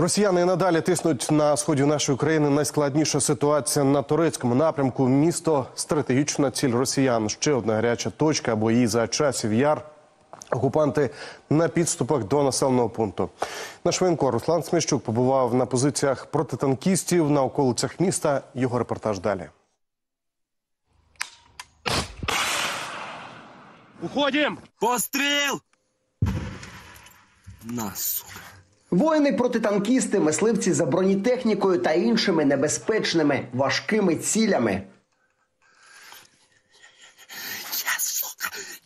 Росіяни надалі тиснуть на сході нашої країни. Найскладніша ситуація на Торецькому напрямку. Місто – стратегічна ціль росіян. Ще одна гаряча точка, бої за Часів Яр. Окупанти на підступах до населеного пункту. Наш воєнкор Руслан Смєщук побував на позиціях протитанкістів на околицях міста. Його репортаж далі. Уходим! Постріл! Насука. Воїни-протитанкісти, мисливці за бронетехнікою та іншими небезпечними, важкими цілями.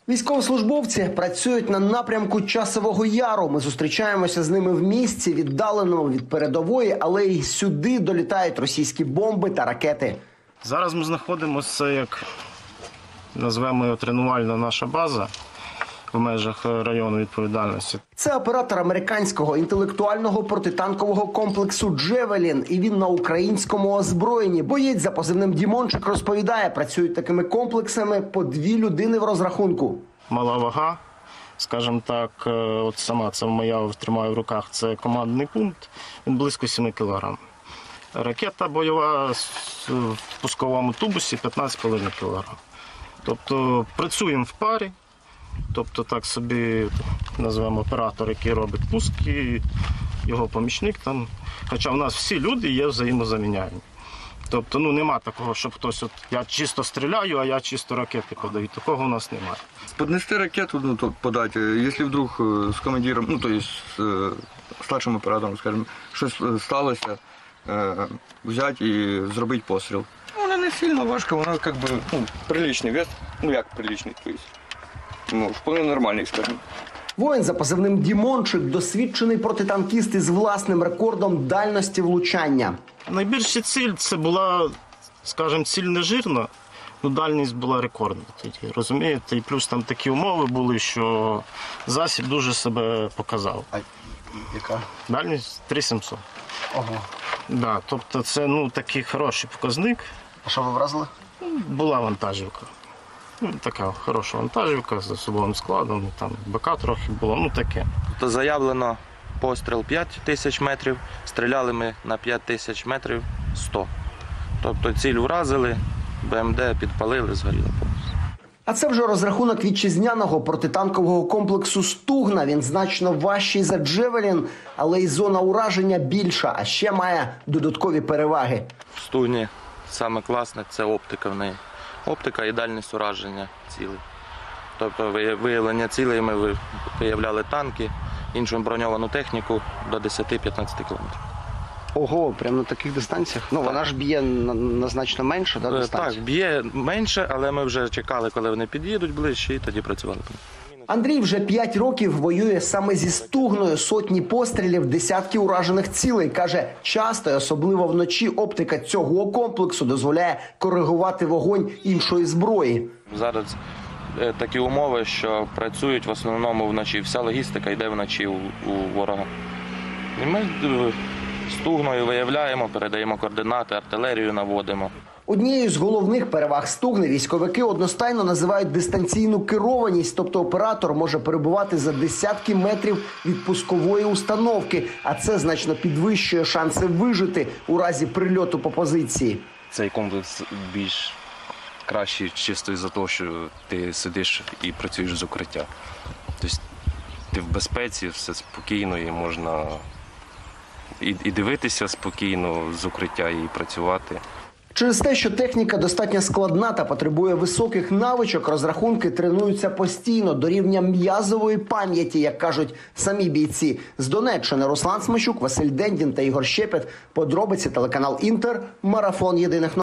Військовослужбовці працюють на напрямку Часового Яру. Ми зустрічаємося з ними в місці, віддаленому від передової, але й сюди долітають російські бомби та ракети. Зараз ми знаходимося, як назвемо його, тренувальна наша база в межах району відповідальності. Це оператор американського інтелектуального протитанкового комплексу «Джевелін». І він на українському озброєнні. Боєць за позивним «Дімончик» розповідає, працюють такими комплексами по 2 людини в розрахунку. Мала вага, скажімо так, от сама це моя, тримаю в руках, це командний пункт, він близько 7 кілограмів. Ракета бойова в пусковому тубусі 15,5 кілограмів. Тобто працюємо в парі. Тобто так собі називаємо оператор, який робить пуск, і його помічник там. Хоча в нас всі люди є взаємозаміняємі. Тобто нема такого, щоб хтось, от я чисто стріляю, а я чисто ракети подаю. Такого в нас немає. Поднести ракету, подати, якщо вдруг з командиром, з старшим оператором, скажімо, щось сталося, взяти і зробити постріл. Вона не сильно важка, вона приличний вес, приличний, тобто. Вполне нормальний, скажімо. Воїн за позивним «Дімончик» – досвідчений протитанкіст із власним рекордом дальності влучання. Найбільша ціль – це була, скажімо, ціль не жирна, але дальність була рекордна. Розумієте? І плюс там такі умови були, що засіб дуже себе показав. А яка? Дальність – 3700. Ого. Так, тобто це, такий хороший показник. А що ви вразили? Була вантажівка. Така хороша вантажівка з особовим складом, там БК трохи було, таке. Заявлено постріл 5000 метрів, стріляли ми на 5000 метрів 100. Тобто ціль вразили, БМД підпалили, згоріло повністю. А це вже розрахунок вітчизняного протитанкового комплексу «Стугна». Він значно важчий за «Джевелін», але і зона ураження більша, а ще має додаткові переваги. В «Стугні» саме класне – це оптика в неї. Оптика і дальність ураження цілей. Тобто виявлення цілей, ми виявляли танки, іншу броньовану техніку до 10-15 кілометрів. Ого, прямо на таких дистанціях? Вона ж б'є на значно менше, так, дистанцію? Так, б'є менше, але ми вже чекали, коли вони під'їдуть ближче, і тоді працювали. Андрій вже 5 років воює саме зі «Стугною». Сотні пострілів, десятки уражених цілей. Каже, часто і особливо вночі оптика цього комплексу дозволяє коригувати вогонь іншої зброї. Зараз такі умови, що працюють в основному вночі. Вся логістика йде вночі у ворога. І ми «Стугною» виявляємо, передаємо координати, артилерію наводимо. Однією з головних переваг «Стугни» військовики одностайно називають дистанційну керованість, тобто оператор може перебувати за десятки метрів від пускової установки, а це значно підвищує шанси вижити у разі прильоту по позиції. Цей комплекс більш кращий чисто із-за того, що ти сидиш і працюєш з укриття. Тобто ти в безпеці, все спокійно, і можна і дивитися спокійно з укриття, і працювати. Через те, що техніка достатньо складна та потребує високих навичок, розрахунки тренуються постійно до рівня м'язової пам'яті, як кажуть самі бійці. З Донеччини Руслан Смєщук, Василь Дендін та Ігор Щепет. Подробиці, телеканал «Інтер», марафон «Єдиних новин».